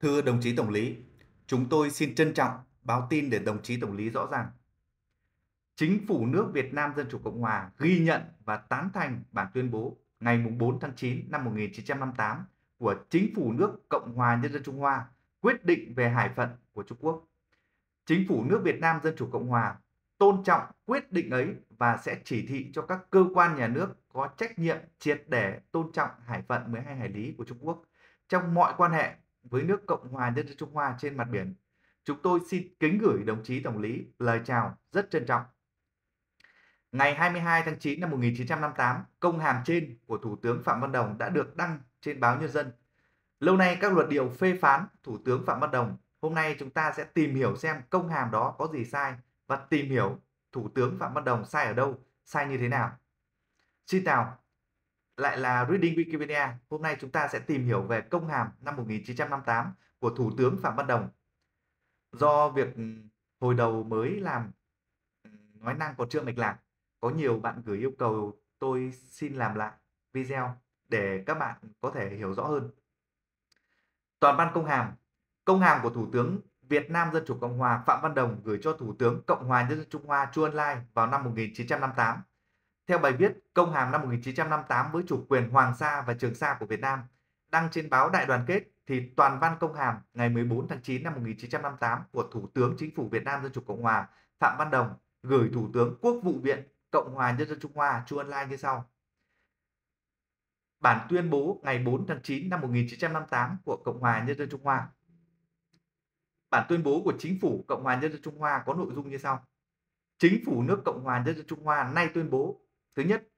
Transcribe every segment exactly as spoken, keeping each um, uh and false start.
Thưa đồng chí Tổng lý, chúng tôi xin trân trọng báo tin để đồng chí Tổng lý rõ ràng. Chính phủ nước Việt Nam Dân Chủ Cộng Hòa ghi nhận và tán thành bản tuyên bố ngày bốn tháng chín năm một nghìn chín trăm năm mươi tám của Chính phủ nước Cộng hòa Nhân dân Trung Hoa quyết định về Hải Phận của Trung Quốc. Chính phủ nước Việt Nam Dân Chủ Cộng Hòa tôn trọng quyết định ấy và sẽ chỉ thị cho các cơ quan nhà nước có trách nhiệm triệt để tôn trọng Hải Phận mười hai hải lý của Trung Quốc trong mọi quan hệ với nước Cộng hòa Nhân dân Trung Hoa trên mặt biển. Chúng tôi xin kính gửi đồng chí Tổng lý lời chào rất trân trọng. Ngày hai mươi hai tháng chín năm một nghìn chín trăm năm mươi tám, công hàm trên của Thủ tướng Phạm Văn Đồng đã được đăng trên báo Nhân dân. Lâu nay các luận điệu phê phán Thủ tướng Phạm Văn Đồng, hôm nay chúng ta sẽ tìm hiểu xem công hàm đó có gì sai và tìm hiểu Thủ tướng Phạm Văn Đồng sai ở đâu, sai như thế nào. Xin chào, lại là Reading Wikipedia. Hôm nay chúng ta sẽ tìm hiểu về công hàm năm một nghìn chín trăm năm mươi tám của Thủ tướng Phạm Văn Đồng. Do việc hồi đầu mới làm nói năng còn chưa mạch lạc, có nhiều bạn gửi yêu cầu tôi xin làm lại video để các bạn có thể hiểu rõ hơn. Toàn văn công hàm. Công hàm của Thủ tướng Việt Nam Dân Chủ Cộng Hòa Phạm Văn Đồng gửi cho Thủ tướng Cộng hòa Nhân dân Trung Hoa Chu Ân Lai vào năm một nghìn chín trăm năm mươi tám. Theo bài viết Công hàm năm một nghìn chín trăm năm mươi tám với chủ quyền Hoàng Sa và Trường Sa của Việt Nam đăng trên báo Đại Đoàn Kết, thì toàn văn công hàm ngày mười bốn tháng chín năm một nghìn chín trăm năm mươi tám của Thủ tướng Chính phủ Việt Nam Dân Chủ Cộng Hòa Phạm Văn Đồng gửi Thủ tướng Quốc vụ viện Cộng hòa Nhân dân Trung Hoa Chu Ân Lai như sau. Bản tuyên bố ngày bốn tháng chín năm một nghìn chín trăm năm mươi tám của Cộng hòa Nhân dân Trung Hoa. Bản tuyên bố của Chính phủ Cộng hòa Nhân dân Trung Hoa có nội dung như sau. Chính phủ nước Cộng hòa Nhân dân Trung Hoa nay tuyên bố: Thứ nhất,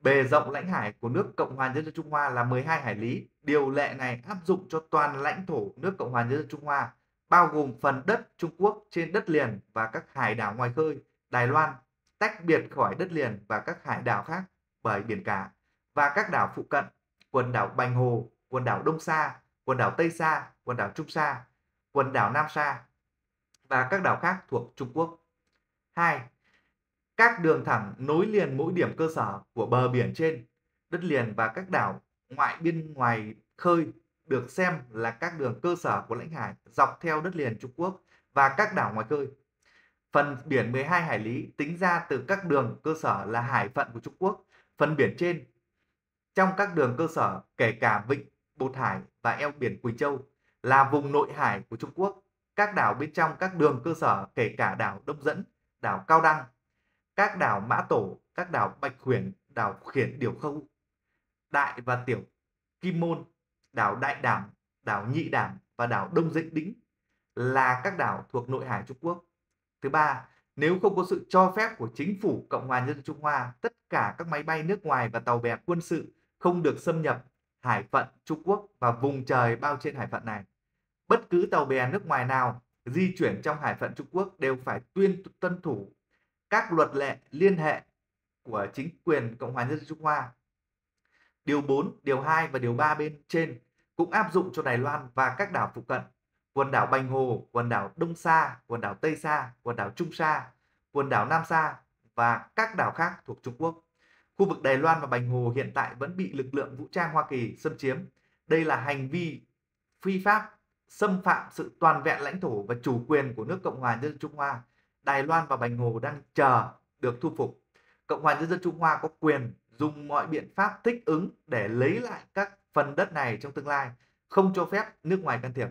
bề rộng lãnh hải của nước Cộng hòa Nhân dân Trung Hoa là mười hai hải lý. Điều lệ này áp dụng cho toàn lãnh thổ nước Cộng hòa Nhân dân Trung Hoa, bao gồm phần đất Trung Quốc trên đất liền và các hải đảo ngoài khơi, Đài Loan, tách biệt khỏi đất liền và các hải đảo khác bởi biển cả, và các đảo phụ cận, quần đảo Bành Hồ, quần đảo Đông Sa, quần đảo Tây Sa, quần đảo Trung Sa, quần đảo Nam Sa và các đảo khác thuộc Trung Quốc. Hai, các đường thẳng nối liền mỗi điểm cơ sở của bờ biển trên, đất liền và các đảo ngoại biên ngoài khơi được xem là các đường cơ sở của lãnh hải dọc theo đất liền Trung Quốc và các đảo ngoài khơi. Phần biển mười hai hải lý tính ra từ các đường cơ sở là hải phận của Trung Quốc. Phần biển trên trong các đường cơ sở kể cả Vịnh Bột Hải và eo biển Quỳnh Châu là vùng nội hải của Trung Quốc. Các đảo bên trong các đường cơ sở kể cả đảo Đông Dẫn, đảo Cao Đăng, các đảo Mã Tổ, các đảo Bạch Huyền, đảo Khiển Điều Khâu, Đại và Tiểu Kim Môn, đảo Đại Đảm, đảo Nhị Đảm và đảo Đông Dĩnh Đĩnh là các đảo thuộc nội hải Trung Quốc. Thứ ba, nếu không có sự cho phép của Chính phủ Cộng hòa Nhân dân Trung Hoa, tất cả các máy bay nước ngoài và tàu bè quân sự không được xâm nhập hải phận Trung Quốc và vùng trời bao trên hải phận này. Bất cứ tàu bè nước ngoài nào di chuyển trong hải phận Trung Quốc đều phải tuyên tuân thủ các luật lệ liên hệ của chính quyền Cộng hòa Nhân dân Trung Hoa. Điều bốn, điều hai và điều ba bên trên cũng áp dụng cho Đài Loan và các đảo phụ cận, quần đảo Bành Hồ, quần đảo Đông Sa, quần đảo Tây Sa, quần đảo Trung Sa, quần đảo Nam Sa và các đảo khác thuộc Trung Quốc. Khu vực Đài Loan và Bành Hồ hiện tại vẫn bị lực lượng vũ trang Hoa Kỳ xâm chiếm. Đây là hành vi phi pháp, xâm phạm sự toàn vẹn lãnh thổ và chủ quyền của nước Cộng hòa Nhân dân Trung Hoa. Đài Loan và Bành Hồ đang chờ được thu phục. Cộng hòa Nhân dân Trung Hoa có quyền dùng mọi biện pháp thích ứng để lấy lại các phần đất này trong tương lai, không cho phép nước ngoài can thiệp.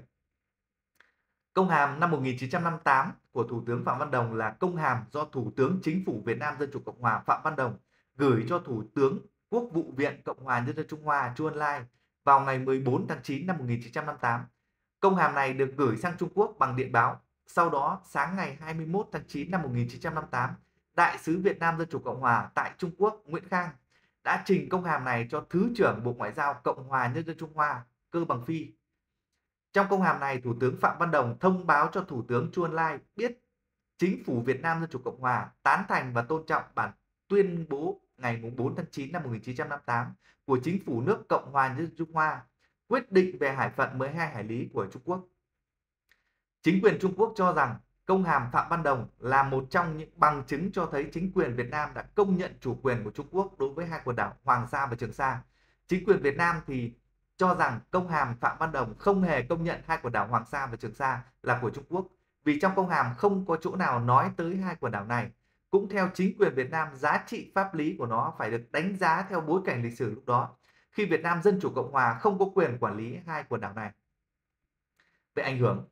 Công hàm năm một nghìn chín trăm năm mươi tám của Thủ tướng Phạm Văn Đồng là công hàm do Thủ tướng Chính phủ Việt Nam Dân Chủ Cộng Hòa Phạm Văn Đồng gửi cho Thủ tướng Quốc vụ viện Cộng hòa Nhân dân Trung Hoa Chu Ân Lai vào ngày mười bốn tháng chín năm một nghìn chín trăm năm mươi tám. Công hàm này được gửi sang Trung Quốc bằng điện báo. Sau đó, sáng ngày hai mươi mốt tháng chín năm một nghìn chín trăm năm mươi tám, Đại sứ Việt Nam Dân Chủ Cộng Hòa tại Trung Quốc Nguyễn Khang đã trình công hàm này cho Thứ trưởng Bộ Ngoại giao Cộng hòa Nhân dân Trung Hoa Cơ Bằng Phi. Trong công hàm này, Thủ tướng Phạm Văn Đồng thông báo cho Thủ tướng Chu Ân Lai biết Chính phủ Việt Nam Dân Chủ Cộng Hòa tán thành và tôn trọng bản tuyên bố ngày bốn tháng chín năm một nghìn chín trăm năm mươi tám của Chính phủ nước Cộng hòa Nhân dân Trung Hoa quyết định về hải phận mười hai hải lý của Trung Quốc. Chính quyền Trung Quốc cho rằng công hàm Phạm Văn Đồng là một trong những bằng chứng cho thấy chính quyền Việt Nam đã công nhận chủ quyền của Trung Quốc đối với hai quần đảo Hoàng Sa và Trường Sa. Chính quyền Việt Nam thì cho rằng công hàm Phạm Văn Đồng không hề công nhận hai quần đảo Hoàng Sa và Trường Sa là của Trung Quốc, vì trong công hàm không có chỗ nào nói tới hai quần đảo này. Cũng theo chính quyền Việt Nam, giá trị pháp lý của nó phải được đánh giá theo bối cảnh lịch sử lúc đó, khi Việt Nam Dân Chủ Cộng Hòa không có quyền quản lý hai quần đảo này. Về ảnh hưởng,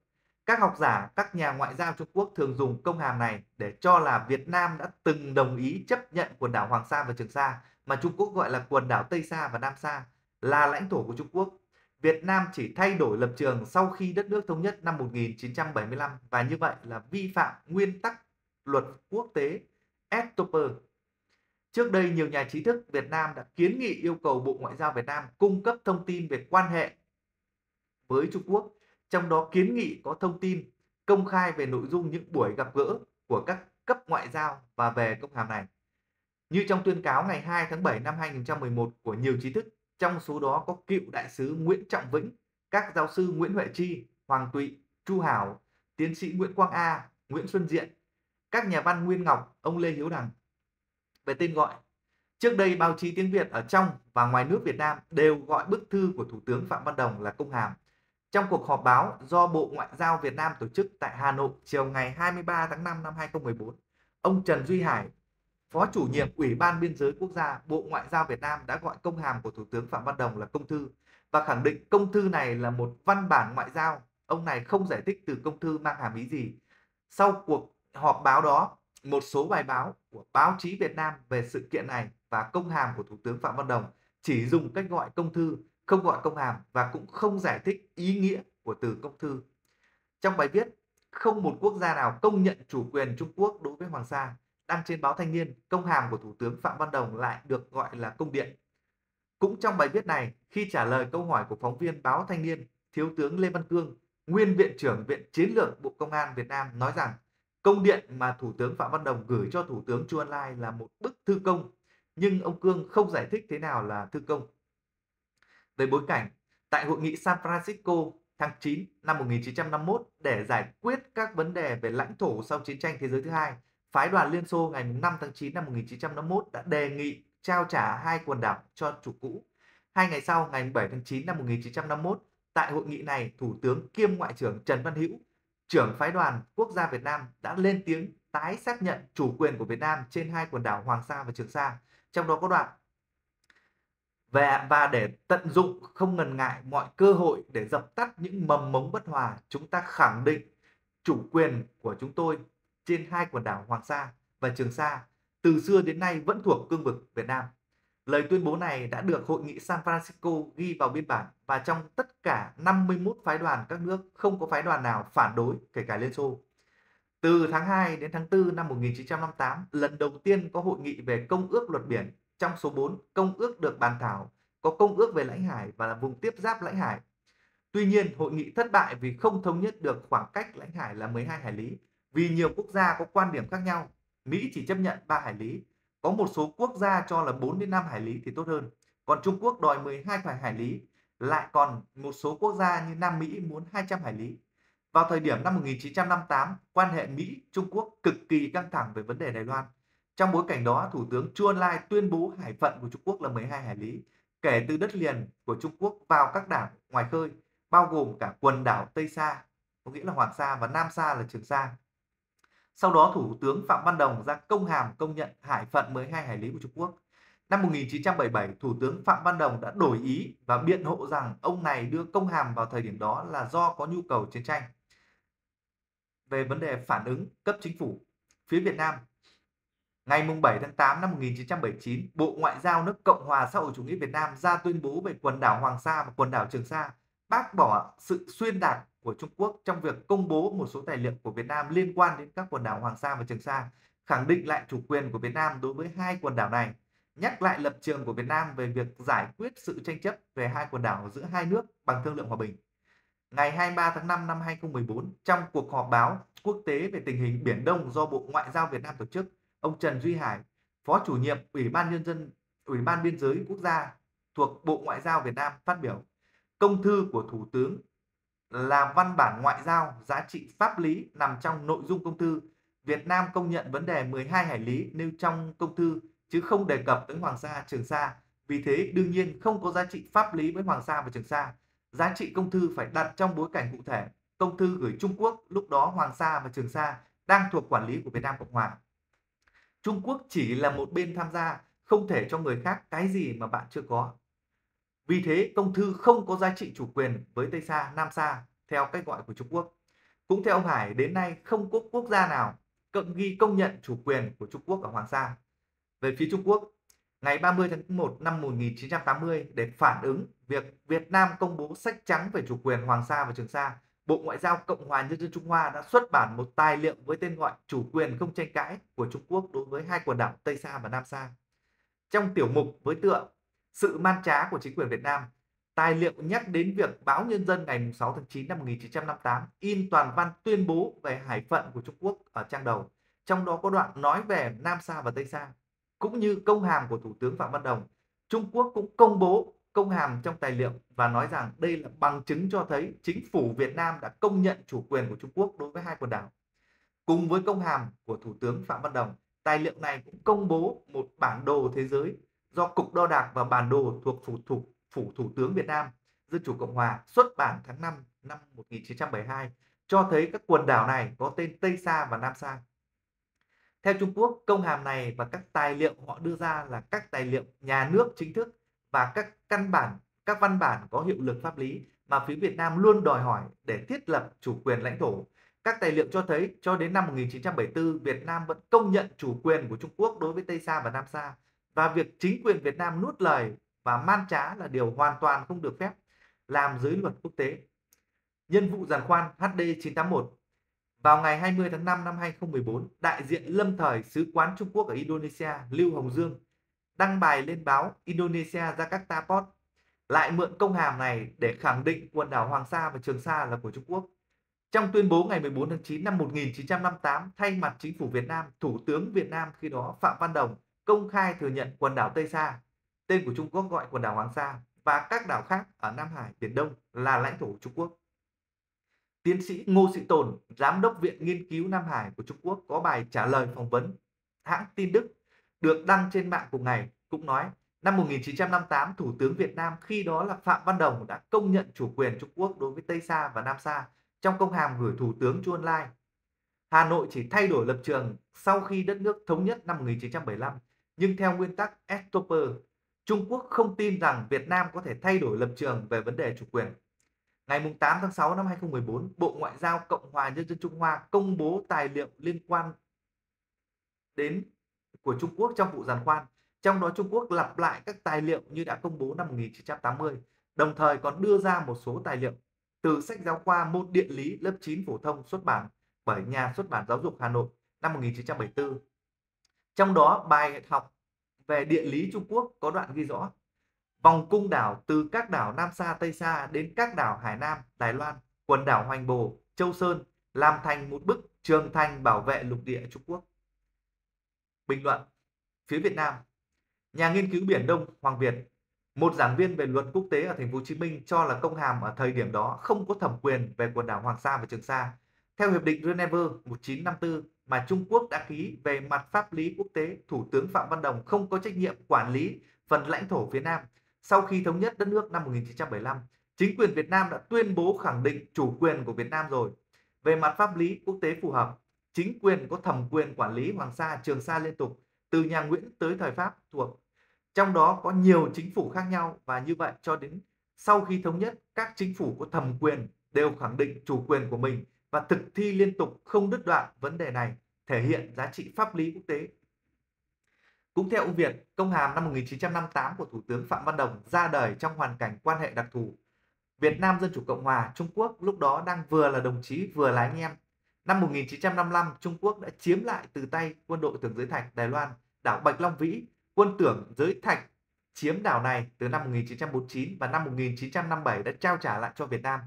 các học giả, các nhà ngoại giao Trung Quốc thường dùng công hàm này để cho là Việt Nam đã từng đồng ý chấp nhận quần đảo Hoàng Sa và Trường Sa, mà Trung Quốc gọi là quần đảo Tây Sa và Nam Sa, là lãnh thổ của Trung Quốc. Việt Nam chỉ thay đổi lập trường sau khi đất nước thống nhất năm một nghìn chín trăm bảy mươi lăm, và như vậy là vi phạm nguyên tắc luật quốc tế Estoppel. Trước đây, nhiều nhà trí thức Việt Nam đã kiến nghị yêu cầu Bộ Ngoại giao Việt Nam cung cấp thông tin về quan hệ với Trung Quốc, trong đó kiến nghị có thông tin công khai về nội dung những buổi gặp gỡ của các cấp ngoại giao và về công hàm này. Như trong tuyên cáo ngày hai tháng bảy năm hai nghìn không trăm mười một của nhiều trí thức, trong số đó có cựu đại sứ Nguyễn Trọng Vĩnh, các giáo sư Nguyễn Huệ Chi, Hoàng Tụy, Chu Hảo, tiến sĩ Nguyễn Quang A, Nguyễn Xuân Diện, các nhà văn Nguyên Ngọc, ông Lê Hiếu Đằng. Về tên gọi, trước đây báo chí tiếng Việt ở trong và ngoài nước Việt Nam đều gọi bức thư của Thủ tướng Phạm Văn Đồng là công hàm. Trong cuộc họp báo do Bộ Ngoại giao Việt Nam tổ chức tại Hà Nội chiều ngày hai mươi ba tháng năm năm hai nghìn không trăm mười bốn, ông Trần Duy Hải, Phó chủ nhiệm Ủy ban Biên giới Quốc gia Bộ Ngoại giao Việt Nam, đã gọi công hàm của Thủ tướng Phạm Văn Đồng là công thư và khẳng định công thư này là một văn bản ngoại giao. Ông này không giải thích từ công thư mang hàm ý gì. Sau cuộc họp báo đó, một số bài báo của báo chí Việt Nam về sự kiện này và công hàm của Thủ tướng Phạm Văn Đồng chỉ dùng cách gọi công thư, không gọi công hàm, và cũng không giải thích ý nghĩa của từ công thư. Trong bài viết "Không một quốc gia nào công nhận chủ quyền Trung Quốc đối với Hoàng Sa" đăng trên báo Thanh Niên, công hàm của Thủ tướng Phạm Văn Đồng lại được gọi là công điện. Cũng trong bài viết này, khi trả lời câu hỏi của phóng viên báo Thanh Niên, Thiếu tướng Lê Văn Cương, nguyên Viện trưởng Viện Chiến lược Bộ Công an Việt Nam, nói rằng công điện mà Thủ tướng Phạm Văn Đồng gửi cho Thủ tướng Chu Ân Lai là một bức thư công, nhưng ông Cương không giải thích thế nào là thư công. Về bối cảnh, tại hội nghị San Francisco tháng chín năm một nghìn chín trăm năm mươi mốt để giải quyết các vấn đề về lãnh thổ sau chiến tranh thế giới thứ hai, Phái đoàn Liên Xô ngày năm tháng chín năm một nghìn chín trăm năm mươi mốt đã đề nghị trao trả hai quần đảo cho chủ cũ. Hai ngày sau, ngày bảy tháng chín năm một nghìn chín trăm năm mươi mốt, tại hội nghị này, Thủ tướng kiêm Ngoại trưởng Trần Văn Hữu, trưởng Phái đoàn Quốc gia Việt Nam, đã lên tiếng tái xác nhận chủ quyền của Việt Nam trên hai quần đảo Hoàng Sa và Trường Sa, trong đó có đoạn và để tận dụng không ngần ngại mọi cơ hội để dập tắt những mầm mống bất hòa, chúng ta khẳng định chủ quyền của chúng tôi trên hai quần đảo Hoàng Sa và Trường Sa từ xưa đến nay vẫn thuộc cương vực Việt Nam. Lời tuyên bố này đã được hội nghị San Francisco ghi vào biên bản, và trong tất cả năm mươi mốt phái đoàn các nước không có phái đoàn nào phản đối, kể cả Liên Xô. Từ tháng hai đến tháng tư năm một nghìn chín trăm năm mươi tám, lần đầu tiên có hội nghị về Công ước Luật Biển. Trong số bốn công ước được bàn thảo có Công ước về lãnh hải và là vùng tiếp giáp lãnh hải. Tuy nhiên, hội nghị thất bại vì không thống nhất được khoảng cách lãnh hải là mười hai hải lý, vì nhiều quốc gia có quan điểm khác nhau. Mỹ chỉ chấp nhận ba hải lý, có một số quốc gia cho là bốn đến năm hải lý thì tốt hơn, còn Trung Quốc đòi mười hai hải lý, lại còn một số quốc gia như Nam Mỹ muốn hai trăm hải lý. Vào thời điểm năm một nghìn chín trăm năm mươi tám, quan hệ Mỹ-Trung Quốc cực kỳ căng thẳng về vấn đề Đài Loan. Trong bối cảnh đó, Thủ tướng Chu Ân Lai tuyên bố hải phận của Trung Quốc là mười hai hải lý, kể từ đất liền của Trung Quốc vào các đảo ngoài khơi, bao gồm cả quần đảo Tây Sa, có nghĩa là Hoàng Sa, và Nam Sa là Trường Sa. Sau đó, Thủ tướng Phạm Văn Đồng ra công hàm công nhận hải phận mười hai hải lý của Trung Quốc. Năm một nghìn chín trăm bảy mươi bảy, Thủ tướng Phạm Văn Đồng đã đổi ý và biện hộ rằng ông này đưa công hàm vào thời điểm đó là do có nhu cầu chiến tranh. Về vấn đề phản ứng cấp chính phủ, phía Việt Nam, ngày bảy tháng tám năm một nghìn chín trăm bảy mươi chín, Bộ Ngoại giao nước Cộng hòa xã hội chủ nghĩa Việt Nam ra tuyên bố về quần đảo Hoàng Sa và quần đảo Trường Sa, bác bỏ sự xuyên tạc của Trung Quốc trong việc công bố một số tài liệu của Việt Nam liên quan đến các quần đảo Hoàng Sa và Trường Sa, khẳng định lại chủ quyền của Việt Nam đối với hai quần đảo này, nhắc lại lập trường của Việt Nam về việc giải quyết sự tranh chấp về hai quần đảo giữa hai nước bằng thương lượng hòa bình. Ngày hai mươi ba tháng năm năm hai nghìn không trăm mười bốn, trong cuộc họp báo quốc tế về tình hình Biển Đông do Bộ Ngoại giao Việt Nam tổ chức, ông Trần Duy Hải, Phó chủ nhiệm Ủy ban Nhân dân, Ủy ban Biên giới Quốc gia thuộc Bộ Ngoại giao Việt Nam phát biểu, công thư của Thủ tướng là văn bản ngoại giao, giá trị pháp lý nằm trong nội dung công thư. Việt Nam công nhận vấn đề mười hai hải lý nêu trong công thư chứ không đề cập tới Hoàng Sa, Trường Sa, Vì thế đương nhiên không có giá trị pháp lý với Hoàng Sa và Trường Sa. Giá trị công thư phải đặt trong bối cảnh cụ thể. Công thư gửi Trung Quốc lúc đó Hoàng Sa và Trường Sa đang thuộc quản lý của Việt Nam Cộng Hòa. Trung Quốc chỉ là một bên tham gia, không thể cho người khác cái gì mà bạn chưa có. Vì thế công thư không có giá trị chủ quyền với Tây Sa, Nam Sa theo cách gọi của Trung Quốc. Cũng theo ông Hải, đến nay không có quốc gia nào cộng ghi công nhận chủ quyền của Trung Quốc ở Hoàng Sa. Về phía Trung Quốc, ngày ba mươi tháng một năm một nghìn chín trăm tám mươi, để phản ứng việc Việt Nam công bố sách trắng về chủ quyền Hoàng Sa và Trường Sa, Bộ Ngoại giao Cộng hòa Nhân dân Trung Hoa đã xuất bản một tài liệu với tên gọi Chủ quyền không tranh cãi của Trung Quốc đối với hai quần đảo Tây Sa và Nam Sa. Trong tiểu mục với tựa Sự man trá của chính quyền Việt Nam, tài liệu nhắc đến việc báo Nhân dân ngày sáu tháng chín năm một nghìn chín trăm năm mươi tám in toàn văn tuyên bố về hải phận của Trung Quốc ở trang đầu. Trong đó có đoạn nói về Nam Sa và Tây Sa. Cũng như công hàm của Thủ tướng Phạm Văn Đồng, Trung Quốc cũng công bố công hàm trong tài liệu và nói rằng đây là bằng chứng cho thấy chính phủ Việt Nam đã công nhận chủ quyền của Trung Quốc đối với hai quần đảo. Cùng với công hàm của Thủ tướng Phạm Văn Đồng, tài liệu này cũng công bố một bản đồ thế giới do Cục Đo đạc và Bản đồ thuộc Phủ Thủ, phủ Thủ tướng Việt Nam Dân chủ Cộng hòa xuất bản tháng năm năm một nghìn chín trăm bảy mươi hai, cho thấy các quần đảo này có tên Tây Sa và Nam Sa. Theo Trung Quốc, công hàm này và các tài liệu họ đưa ra là các tài liệu nhà nước chính thức và các căn bản, các văn bản có hiệu lực pháp lý mà phía Việt Nam luôn đòi hỏi để thiết lập chủ quyền lãnh thổ. Các tài liệu cho thấy cho đến năm một nghìn chín trăm bảy mươi tư, Việt Nam vẫn công nhận chủ quyền của Trung Quốc đối với Tây Sa và Nam Sa, và việc chính quyền Việt Nam nuốt lời và man trá là điều hoàn toàn không được phép làm dưới luật quốc tế. Nhân vụ giàn khoan H D chín tám một. Vào ngày hai mươi tháng năm năm hai nghìn không trăm mười bốn, đại diện lâm thời Sứ quán Trung Quốc ở Indonesia Lưu Hồng Dương đăng bài lên báo Indonesia Jakarta Post, lại mượn công hàm này để khẳng định quần đảo Hoàng Sa và Trường Sa là của Trung Quốc. Trong tuyên bố ngày mười bốn tháng chín năm một nghìn chín trăm năm mươi tám, thay mặt chính phủ Việt Nam, Thủ tướng Việt Nam khi đó Phạm Văn Đồng công khai thừa nhận quần đảo Tây Sa, tên của Trung Quốc gọi quần đảo Hoàng Sa, và các đảo khác ở Nam Hải, Biển Đông là lãnh thổ của Trung Quốc. Tiến sĩ Ngô Sĩ Tồn, Giám đốc Viện Nghiên cứu Nam Hải của Trung Quốc, có bài trả lời phỏng vấn hãng tin Đức được đăng trên mạng cùng ngày, cũng nói năm một nghìn chín trăm năm mươi tám, Thủ tướng Việt Nam khi đó là Phạm Văn Đồng đã công nhận chủ quyền Trung Quốc đối với Tây Sa và Nam Sa trong công hàm gửi Thủ tướng Chu Ân Lai. Hà Nội chỉ thay đổi lập trường sau khi đất nước thống nhất năm một nghìn chín trăm bảy mươi lăm, nhưng theo nguyên tắc Estoper, Trung Quốc không tin rằng Việt Nam có thể thay đổi lập trường về vấn đề chủ quyền. Ngày tám tháng sáu năm hai nghìn không trăm mười bốn, Bộ Ngoại giao Cộng hòa Nhân dân Trung Hoa công bố tài liệu liên quan đến của Trung Quốc trong vụ giàn khoan. Trong đó Trung Quốc lặp lại các tài liệu như đã công bố năm một nghìn chín trăm tám mươi, đồng thời còn đưa ra một số tài liệu từ sách giáo khoa môn địa lý lớp chín phổ thông xuất bản bởi nhà xuất bản Giáo dục Hà Nội năm một nghìn chín trăm bảy mươi tư. Trong đó bài học về địa lý Trung Quốc có đoạn ghi rõ vòng cung đảo từ các đảo Nam Sa, Tây Sa đến các đảo Hải Nam, Đài Loan, quần đảo Hoành Bồ, Châu Sơn làm thành một bức tường thành bảo vệ lục địa Trung Quốc. Bình luận phía Việt Nam, nhà nghiên cứu Biển Đông Hoàng Việt, một giảng viên về luật quốc tế ở Thành phố Hồ Chí Minh cho là công hàm ở thời điểm đó không có thẩm quyền về quần đảo Hoàng Sa và Trường Sa. Theo Hiệp định Geneva một nghìn chín trăm năm mươi tư mà Trung Quốc đã ký về mặt pháp lý quốc tế, Thủ tướng Phạm Văn Đồng không có trách nhiệm quản lý phần lãnh thổ phía Nam. Sau khi thống nhất đất nước năm một nghìn chín trăm bảy mươi lăm, chính quyền Việt Nam đã tuyên bố khẳng định chủ quyền của Việt Nam rồi. Về mặt pháp lý quốc tế phù hợp, chính quyền có thẩm quyền quản lý Hoàng Sa, Trường Sa liên tục, từ nhà Nguyễn tới thời Pháp thuộc. Trong đó có nhiều chính phủ khác nhau và như vậy cho đến sau khi thống nhất, các chính phủ có thẩm quyền đều khẳng định chủ quyền của mình và thực thi liên tục không đứt đoạn vấn đề này, thể hiện giá trị pháp lý quốc tế. Cũng theo ông Việt, công hàm năm một nghìn chín trăm năm mươi tám của Thủ tướng Phạm Văn Đồng ra đời trong hoàn cảnh quan hệ đặc thù. Việt Nam Dân chủ Cộng hòa, Trung Quốc lúc đó đang vừa là đồng chí vừa là anh em. Năm một nghìn chín trăm năm mươi lăm, Trung Quốc đã chiếm lại từ tay quân đội Tưởng Giới Thạch, Đài Loan, đảo Bạch Long Vĩ. Quân Tưởng Giới Thạch chiếm đảo này từ năm một nghìn chín trăm bốn mươi chín và năm một nghìn chín trăm năm mươi bảy đã trao trả lại cho Việt Nam.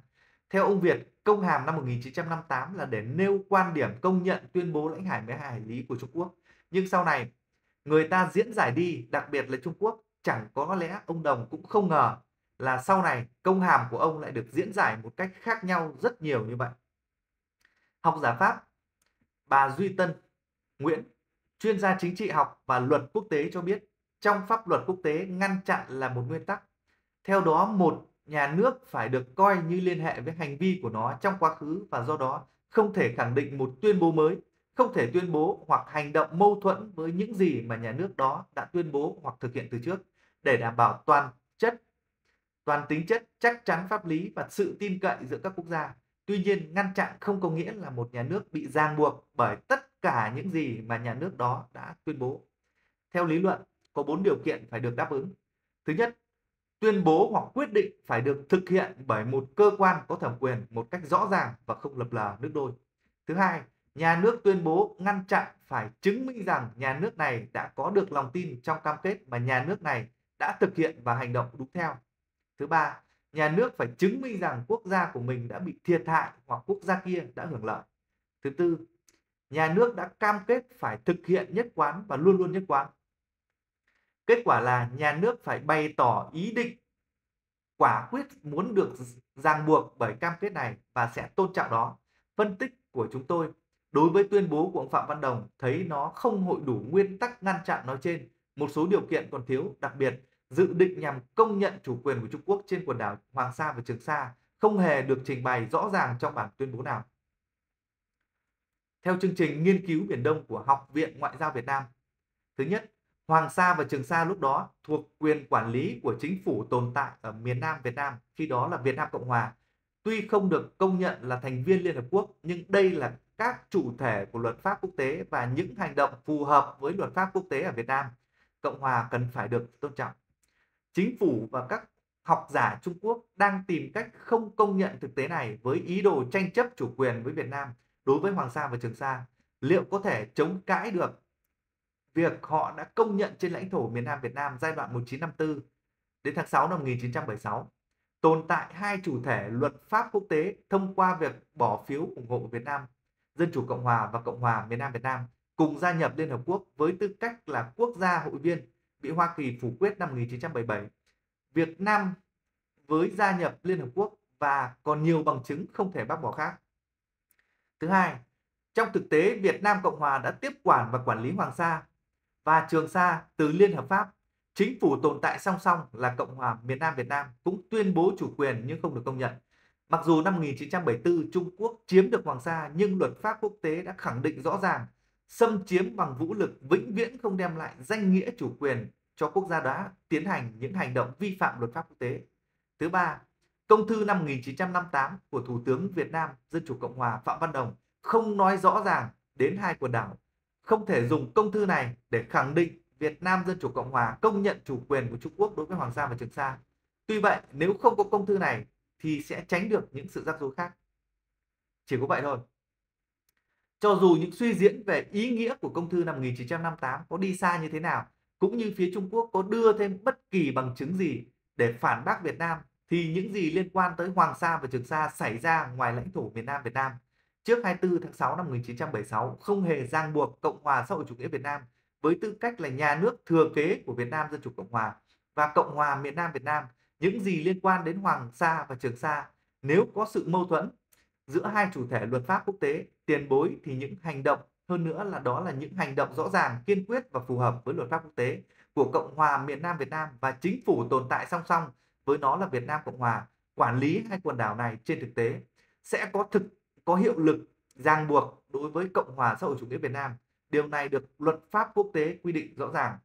Theo ông Việt, công hàm năm một nghìn chín trăm năm mươi tám là để nêu quan điểm công nhận tuyên bố lãnh hải mười hai hải lý của Trung Quốc. Nhưng sau này, người ta diễn giải đi, đặc biệt là Trung Quốc, chẳng có lẽ ông Đồng cũng không ngờ là sau này công hàm của ông lại được diễn giải một cách khác nhau rất nhiều như vậy. Học giả Pháp, bà Duy Tân Nguyễn, chuyên gia chính trị học và luật quốc tế cho biết, trong pháp luật quốc tế, ngăn chặn là một nguyên tắc. Theo đó, một nhà nước phải được coi như liên hệ với hành vi của nó trong quá khứ và do đó không thể khẳng định một tuyên bố mới, không thể tuyên bố hoặc hành động mâu thuẫn với những gì mà nhà nước đó đã tuyên bố hoặc thực hiện từ trước, để đảm bảo toàn chất, toàn tính chất, chắc chắn pháp lý và sự tin cậy giữa các quốc gia. Tuy nhiên, ngăn chặn không có nghĩa là một nhà nước bị ràng buộc bởi tất cả những gì mà nhà nước đó đã tuyên bố. Theo lý luận, có bốn điều kiện phải được đáp ứng. Thứ nhất, tuyên bố hoặc quyết định phải được thực hiện bởi một cơ quan có thẩm quyền một cách rõ ràng và không lập lờ nước đôi. Thứ hai, nhà nước tuyên bố ngăn chặn phải chứng minh rằng nhà nước này đã có được lòng tin trong cam kết mà nhà nước này đã thực hiện và hành động đúng theo. Thứ ba, nhà nước phải chứng minh rằng quốc gia của mình đã bị thiệt hại hoặc quốc gia kia đã hưởng lợi. Thứ tư, nhà nước đã cam kết phải thực hiện nhất quán và luôn luôn nhất quán. Kết quả là nhà nước phải bày tỏ ý định quả quyết muốn được ràng buộc bởi cam kết này và sẽ tôn trọng đó. Phân tích của chúng tôi đối với tuyên bố của ông Phạm Văn Đồng thấy nó không hội đủ nguyên tắc ngăn chặn nói trên, một số điều kiện còn thiếu, đặc biệt dự định nhằm công nhận chủ quyền của Trung Quốc trên quần đảo Hoàng Sa và Trường Sa không hề được trình bày rõ ràng trong bản tuyên bố nào. Theo chương trình nghiên cứu Biển Đông của Học viện Ngoại giao Việt Nam, thứ nhất, Hoàng Sa và Trường Sa lúc đó thuộc quyền quản lý của chính phủ tồn tại ở miền Nam Việt Nam, khi đó là Việt Nam Cộng Hòa. Tuy không được công nhận là thành viên Liên Hợp Quốc, nhưng đây là các chủ thể của luật pháp quốc tế và những hành động phù hợp với luật pháp quốc tế ở Việt Nam Cộng Hòa cần phải được tôn trọng. Chính phủ và các học giả Trung Quốc đang tìm cách không công nhận thực tế này với ý đồ tranh chấp chủ quyền với Việt Nam đối với Hoàng Sa và Trường Sa. Liệu có thể chống cãi được việc họ đã công nhận trên lãnh thổ miền Nam Việt Nam giai đoạn một nghìn chín trăm năm mươi tư đến tháng sáu năm một nghìn chín trăm bảy mươi sáu, tồn tại hai chủ thể luật pháp quốc tế thông qua việc bỏ phiếu ủng hộ Việt Nam Dân Chủ Cộng Hòa và Cộng Hòa miền Nam Việt Nam cùng gia nhập Liên Hợp Quốc với tư cách là quốc gia hội viên, bị Hoa Kỳ phủ quyết năm một nghìn chín trăm bảy mươi bảy. Việt Nam với gia nhập Liên Hợp Quốc và còn nhiều bằng chứng không thể bác bỏ khác. Thứ hai, trong thực tế Việt Nam Cộng Hòa đã tiếp quản và quản lý Hoàng Sa và Trường Sa từ Liên Hợp Pháp. Chính phủ tồn tại song song là Cộng Hòa miền Nam Việt Nam cũng tuyên bố chủ quyền nhưng không được công nhận. Mặc dù năm một nghìn chín trăm bảy mươi tư Trung Quốc chiếm được Hoàng Sa nhưng luật pháp quốc tế đã khẳng định rõ ràng xâm chiếm bằng vũ lực vĩnh viễn không đem lại danh nghĩa chủ quyền cho quốc gia đã tiến hành những hành động vi phạm luật pháp quốc tế. Thứ ba, công thư năm một nghìn chín trăm năm mươi tám của Thủ tướng Việt Nam Dân Chủ Cộng Hòa Phạm Văn Đồng không nói rõ ràng đến hai quần đảo. Không thể dùng công thư này để khẳng định Việt Nam Dân Chủ Cộng Hòa công nhận chủ quyền của Trung Quốc đối với Hoàng Sa và Trường Sa. Tuy vậy, nếu không có công thư này thì sẽ tránh được những sự rắc rối khác. Chỉ có vậy thôi. Cho dù những suy diễn về ý nghĩa của công thư năm một nghìn chín trăm năm mươi tám có đi xa như thế nào, cũng như phía Trung Quốc có đưa thêm bất kỳ bằng chứng gì để phản bác Việt Nam, thì những gì liên quan tới Hoàng Sa và Trường Sa xảy ra ngoài lãnh thổ miền Nam Việt Nam trước hai mươi tư tháng sáu năm một nghìn chín trăm bảy mươi sáu không hề ràng buộc Cộng hòa xã hội chủ nghĩa Việt Nam với tư cách là nhà nước thừa kế của Việt Nam Dân Chủ Cộng Hòa và Cộng hòa miền Nam Việt Nam. Những gì liên quan đến Hoàng Sa và Trường Sa, nếu có sự mâu thuẫn giữa hai chủ thể luật pháp quốc tế tiền bối thì những hành động, hơn nữa là đó là những hành động rõ ràng, kiên quyết và phù hợp với luật pháp quốc tế của Cộng hòa miền Nam Việt Nam và chính phủ tồn tại song song với nó là Việt Nam Cộng Hòa quản lý hai quần đảo này trên thực tế sẽ có thực có hiệu lực ràng buộc đối với Cộng hòa xã hội chủ nghĩa Việt Nam. Điều này được luật pháp quốc tế quy định rõ ràng.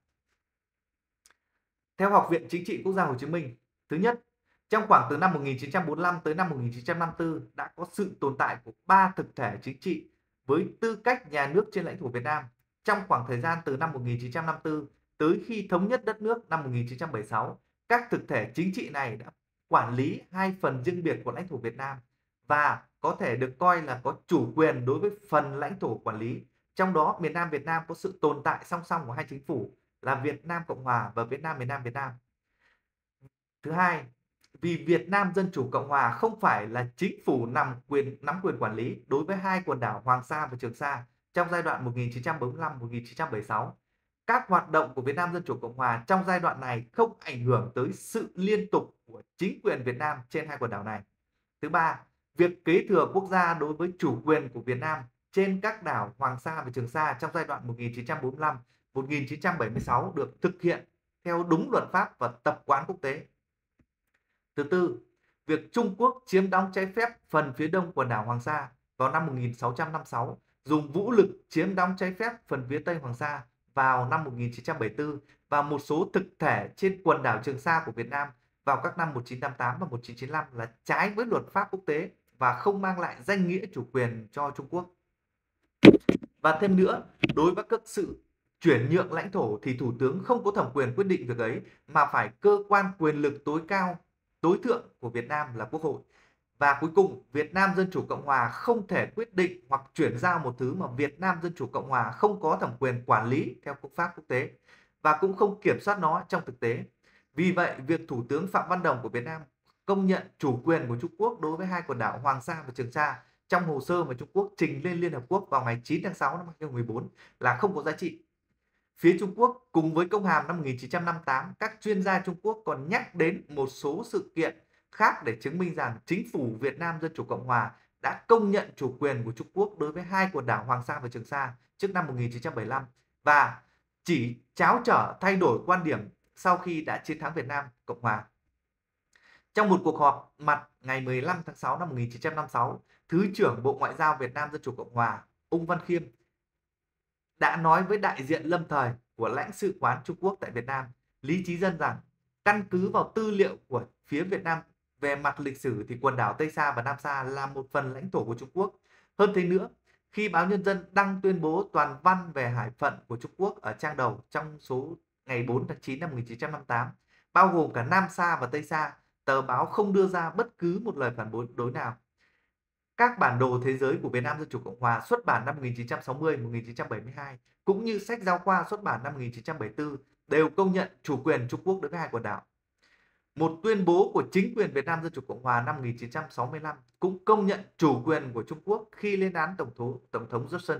Theo Học viện Chính trị Quốc gia Hồ Chí Minh, thứ nhất, trong khoảng từ năm một nghìn chín trăm bốn mươi lăm tới năm một nghìn chín trăm năm mươi tư đã có sự tồn tại của ba thực thể chính trị với tư cách nhà nước trên lãnh thổ Việt Nam. Trong khoảng thời gian từ năm một nghìn chín trăm năm mươi tư tới khi thống nhất đất nước năm một nghìn chín trăm bảy mươi sáu, các thực thể chính trị này đã quản lý hai phần riêng biệt của lãnh thổ Việt Nam và có thể được coi là có chủ quyền đối với phần lãnh thổ quản lý. Trong đó, miền Nam Việt Nam có sự tồn tại song song của hai chính phủ là Việt Nam Cộng Hòa và Việt Nam miền Nam Việt Nam. Thứ hai, vì Việt Nam Dân Chủ Cộng Hòa không phải là chính phủ nằm quyền nắm quyền quản lý đối với hai quần đảo Hoàng Sa và Trường Sa trong giai đoạn một nghìn chín trăm bốn mươi lăm đến một nghìn chín trăm bảy mươi sáu, các hoạt động của Việt Nam Dân Chủ Cộng Hòa trong giai đoạn này không ảnh hưởng tới sự liên tục của chính quyền Việt Nam trên hai quần đảo này. Thứ ba, việc kế thừa quốc gia đối với chủ quyền của Việt Nam trên các đảo Hoàng Sa và Trường Sa trong giai đoạn một nghìn chín trăm bốn mươi lăm đến một nghìn chín trăm bảy mươi sáu được thực hiện theo đúng luật pháp và tập quán quốc tế. Thứ tư, việc Trung Quốc chiếm đóng trái phép phần phía đông quần đảo Hoàng Sa vào năm một nghìn sáu trăm năm mươi sáu, dùng vũ lực chiếm đóng trái phép phần phía tây Hoàng Sa vào năm một nghìn chín trăm bảy mươi tư và một số thực thể trên quần đảo Trường Sa của Việt Nam vào các năm một nghìn chín trăm tám mươi tám và một nghìn chín trăm chín mươi lăm là trái với luật pháp quốc tế và không mang lại danh nghĩa chủ quyền cho Trung Quốc. Và thêm nữa, đối với các sự chuyển nhượng lãnh thổ thì Thủ tướng không có thẩm quyền quyết định việc ấy mà phải cơ quan quyền lực tối cao, tối thượng của Việt Nam là Quốc hội. Và cuối cùng, Việt Nam Dân Chủ Cộng Hòa không thể quyết định hoặc chuyển giao một thứ mà Việt Nam Dân Chủ Cộng Hòa không có thẩm quyền quản lý theo quốc pháp quốc tế và cũng không kiểm soát nó trong thực tế. Vì vậy, việc Thủ tướng Phạm Văn Đồng của Việt Nam công nhận chủ quyền của Trung Quốc đối với hai quần đảo Hoàng Sa và Trường Sa trong hồ sơ mà Trung Quốc trình lên Liên Hợp Quốc vào ngày chín tháng sáu năm hai nghìn không trăm mười bốn là không có giá trị. Phía Trung Quốc cùng với công hàm năm một nghìn chín trăm năm mươi tám, các chuyên gia Trung Quốc còn nhắc đến một số sự kiện khác để chứng minh rằng chính phủ Việt Nam Dân Chủ Cộng Hòa đã công nhận chủ quyền của Trung Quốc đối với hai quần đảo Hoàng Sa và Trường Sa trước năm một nghìn chín trăm bảy mươi lăm và chỉ tráo trở thay đổi quan điểm sau khi đã chiến thắng Việt Nam Cộng Hòa. Trong một cuộc họp mặt ngày mười lăm tháng sáu năm một nghìn chín trăm năm mươi sáu, Thứ trưởng Bộ Ngoại giao Việt Nam Dân Chủ Cộng Hòa Ung Văn Khiêm đã nói với đại diện lâm thời của lãnh sự quán Trung Quốc tại Việt Nam, Lý Chí Dân, rằng căn cứ vào tư liệu của phía Việt Nam về mặt lịch sử thì quần đảo Tây Sa và Nam Sa là một phần lãnh thổ của Trung Quốc. Hơn thế nữa, khi báo Nhân dân đăng tuyên bố toàn văn về hải phận của Trung Quốc ở trang đầu trong số ngày bốn tháng chín năm một nghìn chín trăm năm mươi tám, bao gồm cả Nam Sa và Tây Sa, tờ báo không đưa ra bất cứ một lời phản đối nào. Các bản đồ thế giới của Việt Nam Dân Chủ Cộng Hòa xuất bản năm một nghìn chín trăm sáu mươi đến một nghìn chín trăm bảy mươi hai cũng như sách giáo khoa xuất bản năm một nghìn chín trăm bảy mươi tư đều công nhận chủ quyền Trung Quốc đối với hai quần đảo. Một tuyên bố của chính quyền Việt Nam Dân Chủ Cộng Hòa năm một nghìn chín trăm sáu mươi lăm cũng công nhận chủ quyền của Trung Quốc khi lên án Tổng thống, Tổng thống Johnson.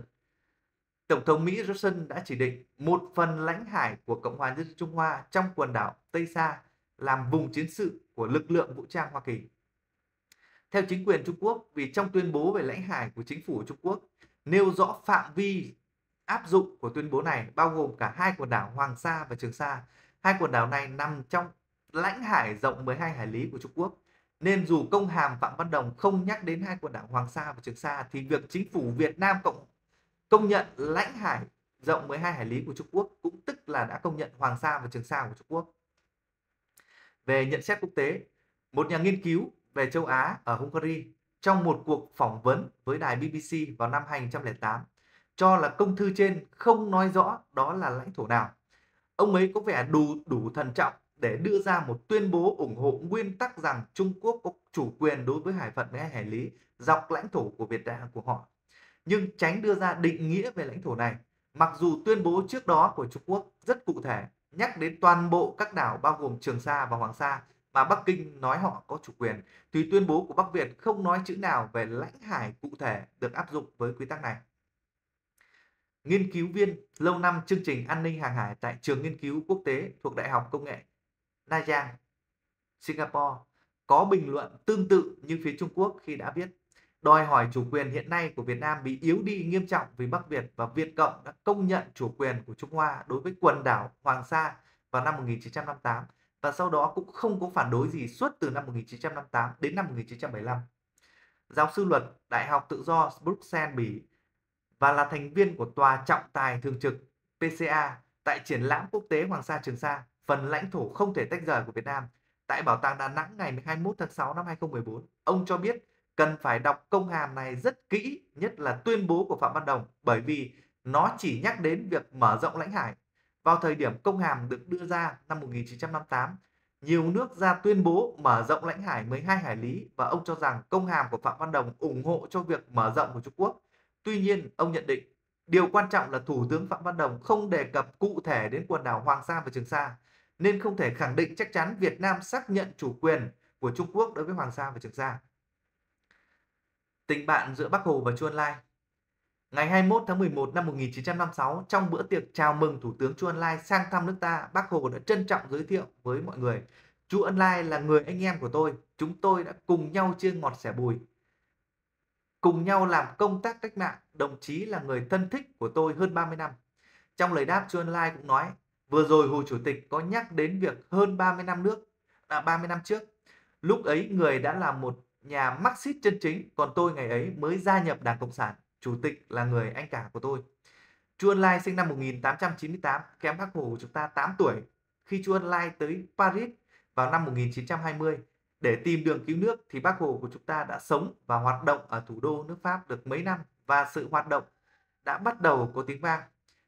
Tổng thống Mỹ Johnson đã chỉ định một phần lãnh hải của Cộng hòa Nhân dân Trung Hoa trong quần đảo Tây Sa làm vùng chiến sự của lực lượng vũ trang Hoa Kỳ. Theo chính quyền Trung Quốc, vì trong tuyên bố về lãnh hải của chính phủ Trung Quốc nêu rõ phạm vi áp dụng của tuyên bố này bao gồm cả hai quần đảo Hoàng Sa và Trường Sa. Hai quần đảo này nằm trong lãnh hải rộng mười hai hải lý của Trung Quốc, nên dù công hàm Phạm Văn Đồng không nhắc đến hai quần đảo Hoàng Sa và Trường Sa thì việc chính phủ Việt Nam cộng công nhận lãnh hải rộng mười hai hải lý của Trung Quốc cũng tức là đã công nhận Hoàng Sa và Trường Sa của Trung Quốc. Về nhận xét quốc tế, một nhà nghiên cứu về châu Á ở Hungary trong một cuộc phỏng vấn với đài B B C vào năm hai nghìn không trăm lẻ tám cho là công thư trên không nói rõ đó là lãnh thổ nào. Ông ấy có vẻ đủ đủ thận trọng để đưa ra một tuyên bố ủng hộ nguyên tắc rằng Trung Quốc có chủ quyền đối với hải phận với hải lý dọc lãnh thổ của Việt Nam của họ, nhưng tránh đưa ra định nghĩa về lãnh thổ này, mặc dù tuyên bố trước đó của Trung Quốc rất cụ thể, nhắc đến toàn bộ các đảo bao gồm Trường Sa và Hoàng Sa mà Bắc Kinh nói họ có chủ quyền, thì tuyên bố của Bắc Việt không nói chữ nào về lãnh hải cụ thể được áp dụng với quy tắc này. Nghiên cứu viên lâu năm chương trình an ninh hàng hải tại Trường Nghiên cứu Quốc tế thuộc Đại học Công nghệ Nha Trang, Singapore có bình luận tương tự như phía Trung Quốc khi đã viết: đòi hỏi chủ quyền hiện nay của Việt Nam bị yếu đi nghiêm trọng vì Bắc Việt và Việt Cộng đã công nhận chủ quyền của Trung Hoa đối với quần đảo Hoàng Sa vào năm một nghìn chín trăm năm mươi tám và sau đó cũng không có phản đối gì suốt từ năm một nghìn chín trăm năm mươi tám đến năm một nghìn chín trăm bảy mươi lăm. Giáo sư luật Đại học Tự do Bruxelles, Bỉ và là thành viên của Tòa trọng tài thường trực P C A tại triển lãm quốc tế Hoàng Sa Trường Sa, phần lãnh thổ không thể tách rời của Việt Nam tại Bảo tàng Đà Nẵng ngày hai mươi mốt tháng sáu năm hai nghìn không trăm mười bốn, ông cho biết cần phải đọc công hàm này rất kỹ, nhất là tuyên bố của Phạm Văn Đồng, bởi vì nó chỉ nhắc đến việc mở rộng lãnh hải. Vào thời điểm công hàm được đưa ra năm một nghìn chín trăm năm mươi tám, nhiều nước ra tuyên bố mở rộng lãnh hải mười hai hải lý và ông cho rằng công hàm của Phạm Văn Đồng ủng hộ cho việc mở rộng của Trung Quốc. Tuy nhiên, ông nhận định điều quan trọng là Thủ tướng Phạm Văn Đồng không đề cập cụ thể đến quần đảo Hoàng Sa và Trường Sa, nên không thể khẳng định chắc chắn Việt Nam xác nhận chủ quyền của Trung Quốc đối với Hoàng Sa và Trường Sa. Tình bạn giữa Bắc Hồ và Chu Ân Lai. Ngày hai mươi mốt tháng mười một năm một nghìn chín trăm năm mươi sáu, trong bữa tiệc chào mừng Thủ tướng Chu Ân Lai sang thăm nước ta, Bác Hồ đã trân trọng giới thiệu với mọi người: Chu Ân Lai là người anh em của tôi, chúng tôi đã cùng nhau chia ngọt sẻ bùi, cùng nhau làm công tác cách mạng, đồng chí là người thân thích của tôi hơn ba mươi năm. Trong lời đáp, Chu Ân Lai cũng nói: Vừa rồi Hồ Chủ tịch có nhắc đến việc hơn ba mươi năm nước, à, ba mươi năm trước. Lúc ấy người đã là một nhà Marxist chân chính, còn tôi ngày ấy mới gia nhập Đảng Cộng sản. Chủ tịch là người anh cả của tôi. Chu Ân Lai sinh năm một nghìn tám trăm chín mươi tám, kém Bác Hồ chúng ta tám tuổi. Khi Chu Ân Lai tới Paris vào năm một nghìn chín trăm hai mươi để tìm đường cứu nước thì Bác Hồ của chúng ta đã sống và hoạt động ở thủ đô nước Pháp được mấy năm, và sự hoạt động đã bắt đầu có tiếng vang.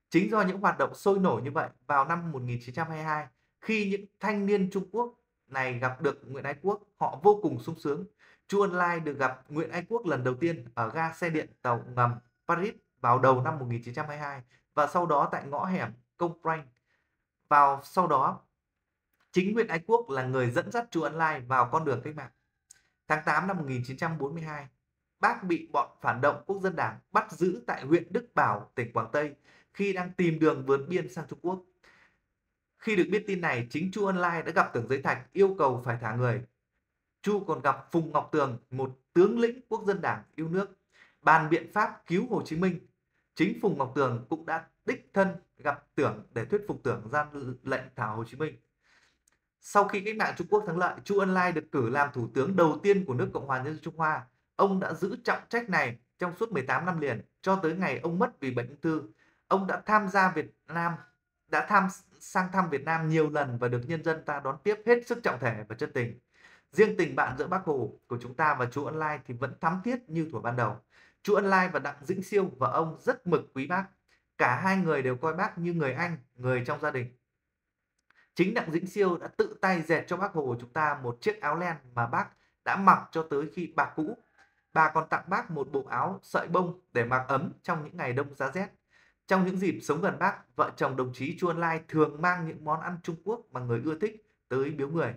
Chính do những hoạt động sôi nổi như vậy, vào năm một nghìn chín trăm hai mươi hai, khi những thanh niên Trung Quốc này gặp được Nguyễn Ái Quốc, họ vô cùng sung sướng. Chu Ân Lai được gặp Nguyễn Ái Quốc lần đầu tiên ở ga xe điện tàu ngầm Paris vào đầu năm một nghìn chín trăm hai mươi hai, và sau đó tại ngõ hẻm Công Pranh. Vào sau đó, chính Nguyễn Ái Quốc là người dẫn dắt Chu Ân Lai vào con đường cách mạng. Tháng tám năm một nghìn chín trăm bốn mươi hai, Bác bị bọn phản động Quốc dân Đảng bắt giữ tại huyện Đức Bảo, tỉnh Quảng Tây, khi đang tìm đường vượt biên sang Trung Quốc. Khi được biết tin này, chính Chu Ân Lai đã gặp Tưởng Giới Thạch yêu cầu phải thả người. Chu còn gặp Phùng Ngọc Tường, một tướng lĩnh Quốc dân Đảng yêu nước, bàn biện pháp cứu Hồ Chí Minh. Chính Phùng Ngọc Tường cũng đã đích thân gặp Tưởng để thuyết phục Tưởng ra lệnh thả Hồ Chí Minh. Sau khi cách mạng Trung Quốc thắng lợi, Chu Ân Lai được cử làm thủ tướng đầu tiên của nước Cộng hòa Nhân dân Trung Hoa. Ông đã giữ trọng trách này trong suốt mười tám năm liền, cho tới ngày ông mất vì bệnh ung thư. Ông đã tham gia Việt Nam, đã tham sang thăm Việt Nam nhiều lần và được nhân dân ta đón tiếp hết sức trọng thể và chân tình. Riêng tình bạn giữa Bác Hồ của chúng ta và Chu Ân Lai thì vẫn thắm thiết như thuở ban đầu. Chu Ân Lai và Đặng Dĩnh Siêu và ông rất mực quý Bác. Cả hai người đều coi Bác như người anh, người trong gia đình. Chính Đặng Dĩnh Siêu đã tự tay dệt cho Bác Hồ chúng ta một chiếc áo len mà Bác đã mặc cho tới khi bạc cũ. Bà còn tặng Bác một bộ áo sợi bông để mặc ấm trong những ngày đông giá rét. Trong những dịp sống gần Bác, vợ chồng đồng chí Chu Ân Lai thường mang những món ăn Trung Quốc mà người ưa thích tới biếu người.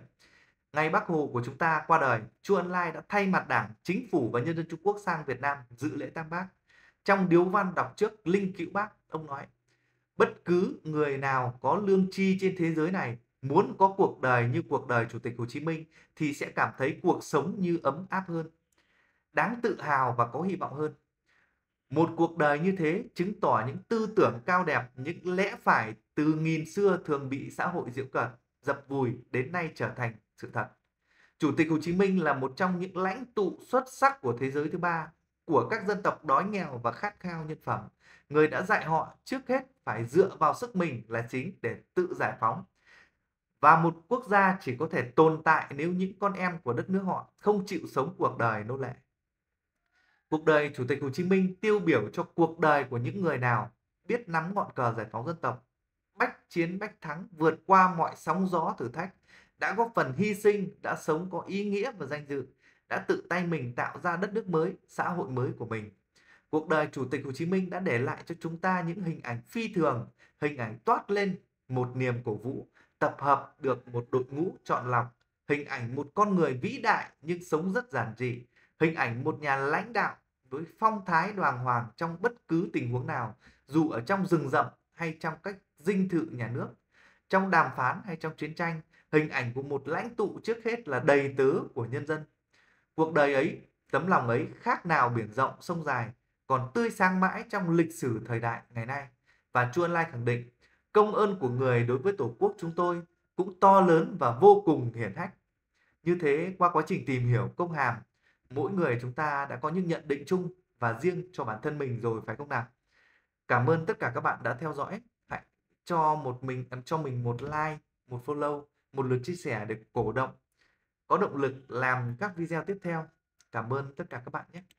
Ngày Bác Hồ của chúng ta qua đời, Chu Ân Lai đã thay mặt Đảng, Chính phủ và nhân dân Trung Quốc sang Việt Nam dự lễ tang Bác. Trong điếu văn đọc trước linh cữu Bác, ông nói: bất cứ người nào có lương tri trên thế giới này muốn có cuộc đời như cuộc đời Chủ tịch Hồ Chí Minh thì sẽ cảm thấy cuộc sống như ấm áp hơn, đáng tự hào và có hy vọng hơn. Một cuộc đời như thế chứng tỏ những tư tưởng cao đẹp, những lẽ phải từ nghìn xưa thường bị xã hội giễu cợt, dập vùi đến nay trở thành sự thật. Chủ tịch Hồ Chí Minh là một trong những lãnh tụ xuất sắc của thế giới thứ ba, của các dân tộc đói nghèo và khát khao nhân phẩm. Người đã dạy họ trước hết phải dựa vào sức mình là chính để tự giải phóng. Và một quốc gia chỉ có thể tồn tại nếu những con em của đất nước họ không chịu sống cuộc đời nô lệ. Cuộc đời Chủ tịch Hồ Chí Minh tiêu biểu cho cuộc đời của những người nào biết nắm ngọn cờ giải phóng dân tộc, bách chiến bách thắng, vượt qua mọi sóng gió thử thách, đã góp phần hy sinh, đã sống có ý nghĩa và danh dự, đã tự tay mình tạo ra đất nước mới, xã hội mới của mình. Cuộc đời Chủ tịch Hồ Chí Minh đã để lại cho chúng ta những hình ảnh phi thường, hình ảnh toát lên một niềm cổ vũ, tập hợp được một đội ngũ chọn lọc, hình ảnh một con người vĩ đại nhưng sống rất giản dị, hình ảnh một nhà lãnh đạo với phong thái đoàng hoàng trong bất cứ tình huống nào, dù ở trong rừng rậm hay trong cách dinh thự nhà nước, trong đàm phán hay trong chiến tranh, hình ảnh của một lãnh tụ trước hết là đầy tớ của nhân dân. Cuộc đời ấy, tấm lòng ấy khác nào biển rộng sông dài, còn tươi sáng mãi trong lịch sử thời đại ngày nay. Và Chu Ân Lai khẳng định, công ơn của người đối với Tổ quốc chúng tôi cũng to lớn và vô cùng hiển hách. Như thế, qua quá trình tìm hiểu công hàm, mỗi người chúng ta đã có những nhận định chung và riêng cho bản thân mình rồi, phải không nào? Cảm ơn tất cả các bạn đã theo dõi. Hãy cho một mình cho mình một like, một follow, một lượt chia sẻ để cổ động, có động lực làm các video tiếp theo. Cảm ơn tất cả các bạn nhé.